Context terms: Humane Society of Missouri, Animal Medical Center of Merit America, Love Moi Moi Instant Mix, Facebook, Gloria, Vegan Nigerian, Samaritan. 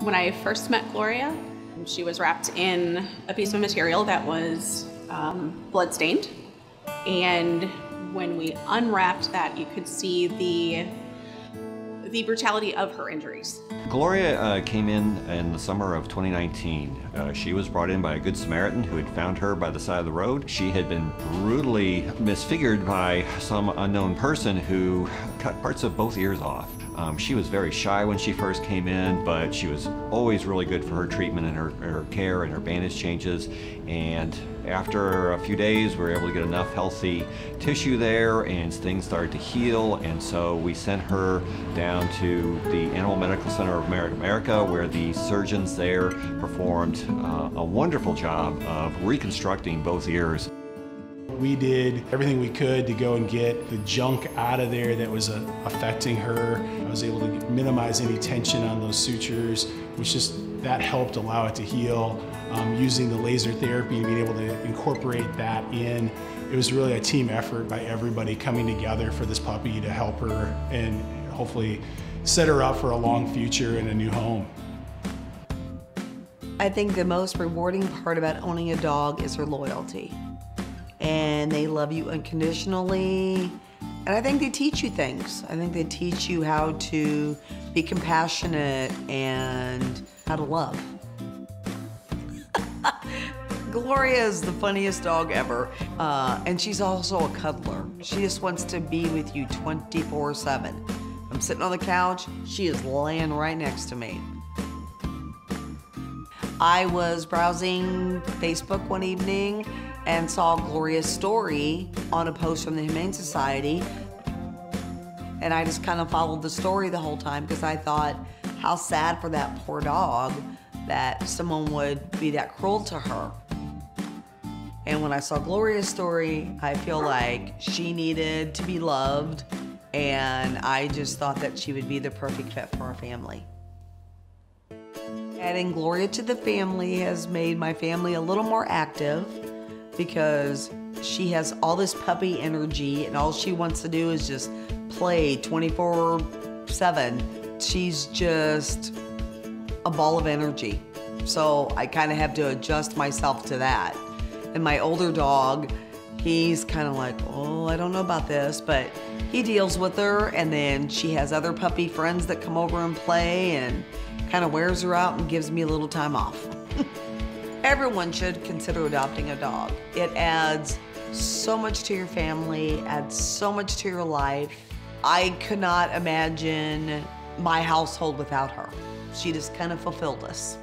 When I first met Gloria, she was wrapped in a piece of material that was bloodstained. And when we unwrapped that, you could see the brutality of her injuries. Gloria came in the summer of 2019. She was brought in by a Good Samaritan who had found her by the side of the road. She had been brutally misfigured by some unknown person who cut parts of both ears off. She was very shy when she first came in, but she was always really good for her treatment and her care and her bandage changes. And after a few days, we were able to get enough healthy tissue there and things started to heal. And so we sent her down to the Animal Medical Center of Merit America, where the surgeons there performed a wonderful job of reconstructing both ears. We did everything we could to go and get the junk out of there that was affecting her. I was able to minimize any tension on those sutures, which just, that helped allow it to heal. Using the laser therapy and being able to incorporate that in, it was really a team effort by everybody coming together for this puppy to help her and hopefully set her up for a long future in a new home. I think the most rewarding part about owning a dog is her loyalty. And they love you unconditionally. And I think they teach you things. I think they teach you how to be compassionate and how to love. Gloria is the funniest dog ever. And she's also a cuddler. She just wants to be with you 24/7. I'm sitting on the couch, she is laying right next to me. I was browsing Facebook one evening and saw Gloria's story on a post from the Humane Society. And I just kind of followed the story the whole time because I thought, how sad for that poor dog that someone would be that cruel to her. And when I saw Gloria's story, I feel like she needed to be loved, and I just thought that she would be the perfect fit for our family. Adding Gloria to the family has made my family a little more active, because she has all this puppy energy and all she wants to do is just play 24/7. She's just a ball of energy. So I kind of have to adjust myself to that. And my older dog, he's kind of like, oh, I don't know about this, but he deals with her, and then she has other puppy friends that come over and play and kind of wears her out and gives me a little time off. Everyone should consider adopting a dog. It adds so much to your family, adds so much to your life. I could not imagine my household without her. She just kind of fulfilled us.